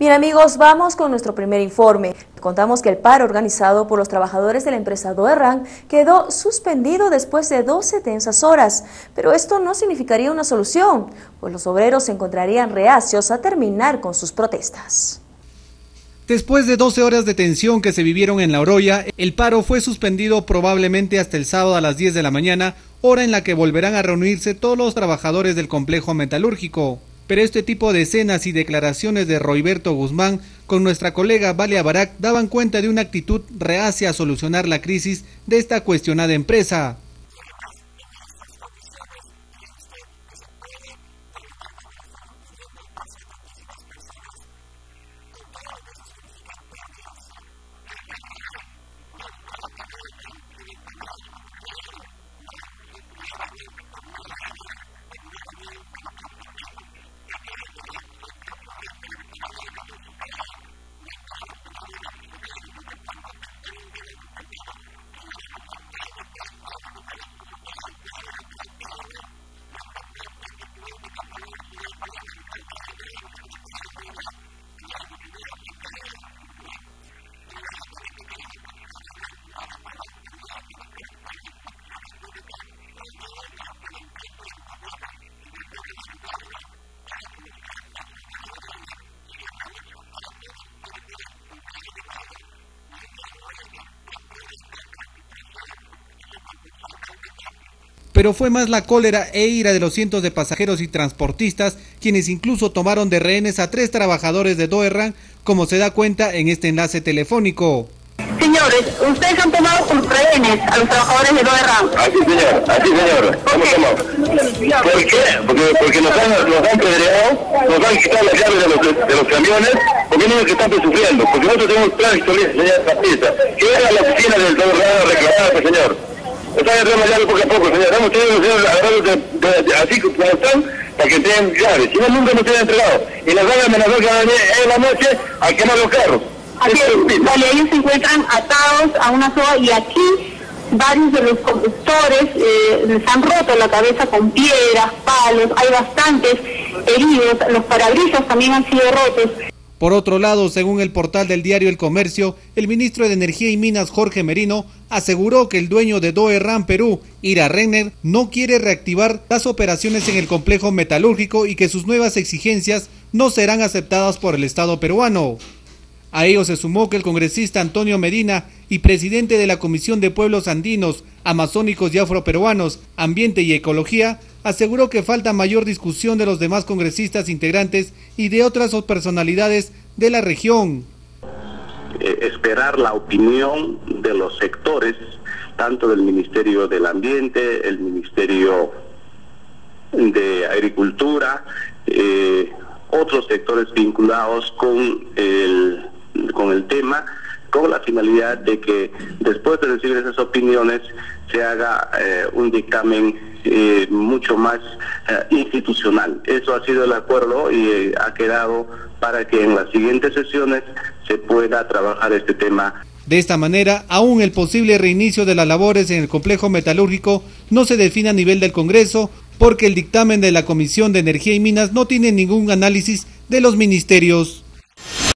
Bien amigos, vamos con nuestro primer informe. Contamos que el paro organizado por los trabajadores de la empresa Doe Run quedó suspendido después de 12 tensas horas, pero esto no significaría una solución, pues los obreros se encontrarían reacios a terminar con sus protestas. Después de 12 horas de tensión que se vivieron en La Oroya, el paro fue suspendido probablemente hasta el sábado a las 10 de la mañana, hora en la que volverán a reunirse todos los trabajadores del complejo metalúrgico. Pero este tipo de escenas y declaraciones de Royberto Guzmán con nuestra colega Vale Abarak daban cuenta de una actitud reacia a solucionar la crisis de esta cuestionada empresa. Pero fue más la cólera e ira de los cientos de pasajeros y transportistas, quienes incluso tomaron de rehenes a 3 trabajadores de Doe Run, como se da cuenta en este enlace telefónico. Señores, ustedes han tomado por rehenes a los trabajadores de Doe Run. Así señor, ¿por qué? Porque nos han pedreado, nos han quitado las llaves de los camiones, porque no es que están sufriendo, porque nosotros tenemos planes y que era la oficina del Doe Run a reclamar, señor. Están entrando llaves poco a poco, señor. Estamos teniendo los señores agarrados así como están, para que tengan llaves. Si no, nunca nos tienen entregado. Y las van a amenazar cada día en la noche a quemar los carros. Así es. Vale, ellos se encuentran atados a una soga y aquí varios de los conductores les han roto la cabeza con piedras, palos. Hay bastantes heridos. Los parabrisas también han sido rotos. Por otro lado, según el portal del diario El Comercio, el ministro de Energía y Minas, Jorge Merino, aseguró que el dueño de Doe Run Perú, Ira Renner, no quiere reactivar las operaciones en el complejo metalúrgico y que sus nuevas exigencias no serán aceptadas por el Estado peruano. A ello se sumó que el congresista Antonio Medina y presidente de la Comisión de Pueblos Andinos, Amazónicos y Afroperuanos, Ambiente y Ecología, aseguró que falta mayor discusión de los demás congresistas integrantes y de otras personalidades de la región. Esperar la opinión de los sectores, tanto del Ministerio del Ambiente, el Ministerio de Agricultura, otros sectores vinculados con el tema, con la finalidad de que después de recibir esas opiniones se haga un dictamen mucho más institucional. Eso ha sido el acuerdo y ha quedado para que en las siguientes sesiones se pueda trabajar este tema. De esta manera, aún el posible reinicio de las labores en el complejo metalúrgico no se define a nivel del Congreso, porque el dictamen de la Comisión de Energía y Minas no tiene ningún análisis de los ministerios.